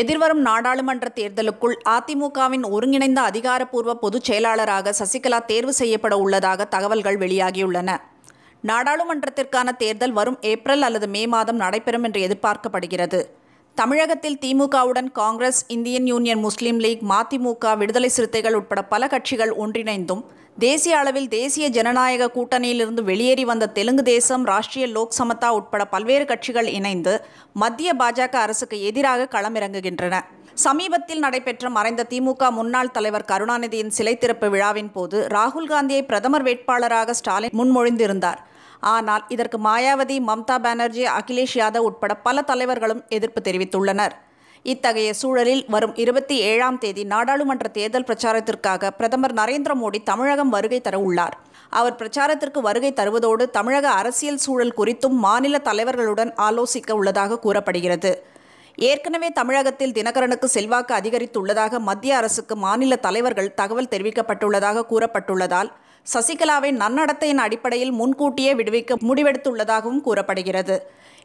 எதிர்வரும் நாடாளுமன்ற தேர்தலுக்குள் அதிமுகவின் ஒருங்கிணைந்த அதிகாரப்பூர்வ பொதுச் செயலாளராக சசிகலா தேர்வு செய்யப்பட உள்ளதாக தகவல்கள் வெளியாகியுள்ளன. நாடாளுமன்றத்திற்கான தேர்தல் வரும் ஏப்ரல் அல்லது மே மாதம் நடைபெறும் என்று எதிர்பார்க்கப்படுகிறது. தமிழகத்தில் திமுகவுடன் Congress, Indian Union Muslim League, மதிமுக, விடுதலை சிறுத்தைகள் உட்பட பல கட்சிகள் ஒன்றிணைந்தும் தேசிய அளவில் தேசிய ஜனநாயக கூட்டணியிலிருந்து வெளியேறி வந்த தெலுங்கு தேசம், ராஷ்டிரிய லோக் சமதா உட்பட பல்வேறு கட்சிகள் இணைந்து மத்திய பாஜக அரசுக்கு எதிராக களமிறங்குகின்றன. சமீபத்தில் நடைபெற்ற மறைந்த திமுக முன்னாள் தலைவர் கருணாநிதியின் சிலை திறப்பு விழாவின் போது ராகுல் காந்தியை பிரதமர் வேட்பாளராக ஸ்டாலின் முன்மொழிந்திருந்தார். ஆனால் இதற்கு மாயாவதி, மம்தா பானர்ஜி, அகிலேஷ் யாதவ் உட்பட பல தலைவர்களும் எதிர்ப்பு தெரிவித்துள்ளனர். இத்தகைய சூழலில் வரும் 27ஆம் தேதி நாடாளுமன்ற தேர்தல் பிரச்சாரத்திற்காக பிரதமர் நரேந்திர மோடி தமிழகம் வருகை தர உள்ளார். அவர் பிரச்சாரத்திற்கு வருகை தருவதோடு தமிழக அரசியல் சூழல் குறித்தும் மாநில தலைவர்களுடன் ஆலோசிக்க உள்ளதாக கூறப்படுகிறது. ஏற்கனவே தமிழகத்தில் தினகரனுக்கு செல்வாக்கு அதிகரித்துள்ளதாக மத்திய அரசுக்கு மாநில தலைவர்கள் தகவல் தெரிவிக்கப்பட்டுள்ளதாக கூறப்பட்டுள்ளதால் சசிகலாவை நன்னடத்தையின் அடிப்படையில் முன்கூட்டியே விடுவிக்க முடிவெடுத்துள்ளதாகவும் கூறப்படுகிறது.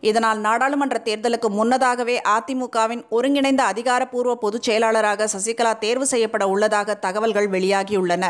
இதனால் நாடாளுமன்ற தேர்தலுக்கு முன்னதாகவே அதிமுகவின் ஒருங்கிணைந்த அதிகாரப்பூர்வ பொதுச் செயலாளராக சசிகலா தேர்வு செய்யப்பட உள்ளதாக தகவல்கள் வெளியாகியுள்ளன.